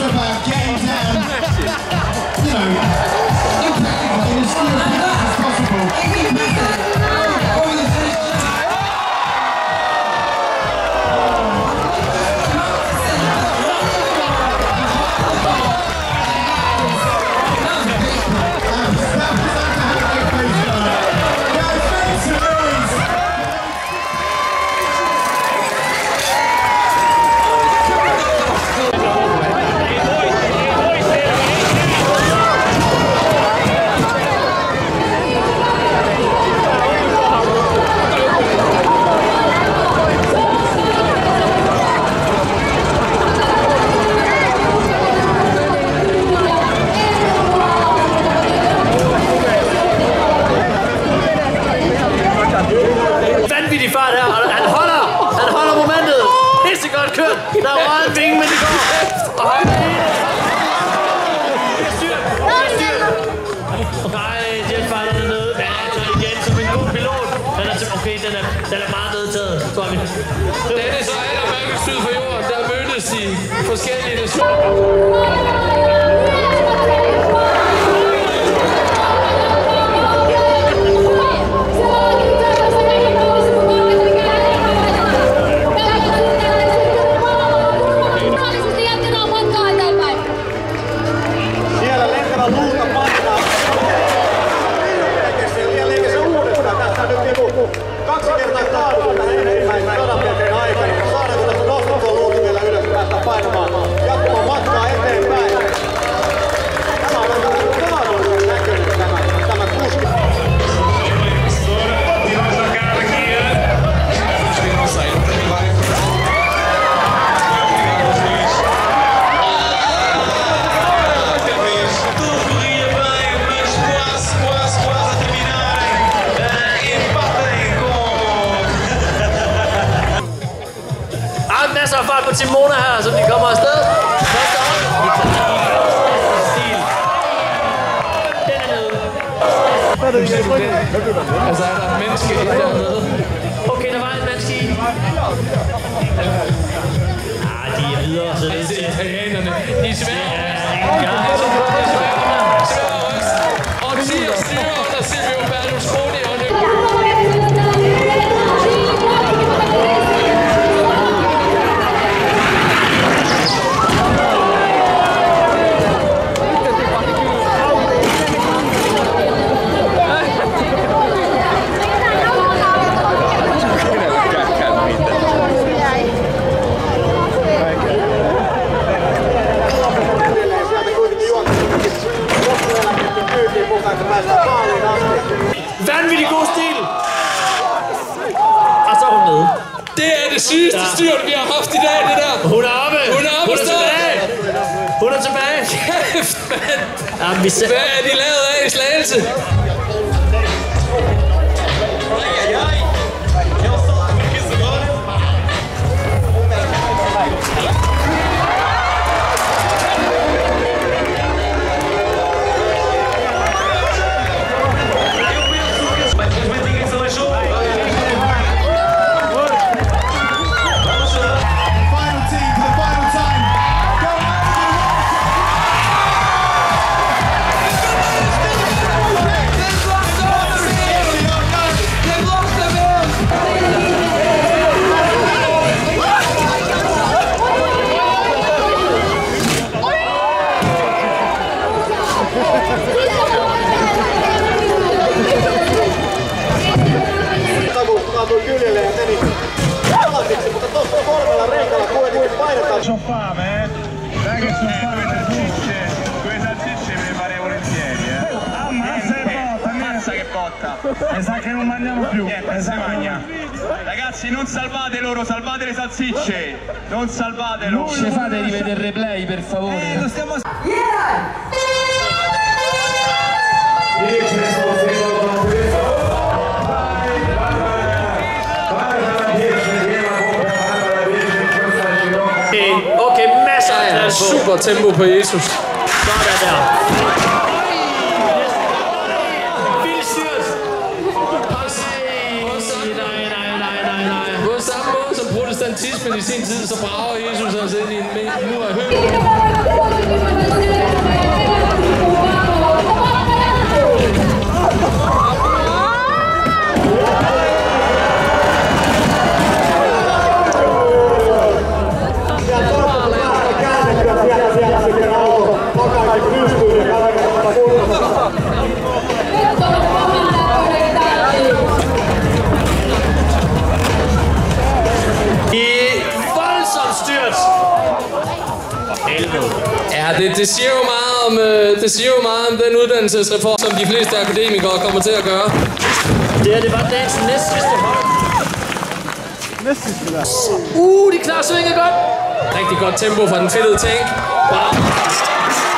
also about games and, you know, technically as few people as possible. Over the finish line. Der var en vinge, men det går hæft. Nej, jetfighter dernede. Ja, så igen som en god pilot. Den er okay, den er meget nedtaget, tror vi. Dennis og Adam er ikke syd for jorden. Der mødtes de forskellige nationer. På Simona her, som de kommer afsted. Altså, er der et menneske dernede? Okay, der var et menneske i. Ah, de er videre, så det er italienerne. De er svære. Ja, det er svære. Og 10 og 7 år, der ser vi jo Berlus Brody og vanvittig god stil! Og så er hun nede. Det er det sygeste styrt, vi har haft i dag, det der. Hun er oppe! Hun er oppe tilbage! Hun er tilbage! Kæft, mand! Hvad er de lavet af i Slagelse? Ho fame, ragazzi, quelle salsicce me le farei volentieri, ammazza che botta, e sa che non mangiamo più, niente, si mangia. Ragazzi, non salvate loro, salvate le salsicce, non salvatelo. Ci fate rivedere il replay, per favore. Lo stiamo... Super tempo på Jesus. Sådan der. Vildt styrt. Nej. Både samme måde som protestantismen i sin tid, så brager Jesus og sidder i en mur af højt. siger meget om den uddannelsesreform, som de fleste akademikere kommer til at gøre. Det her, det var dagens næstsidste hold. Næstsidste der. De klarer svinget godt. Rigtig godt tempo fra den fedtede tank. Wow.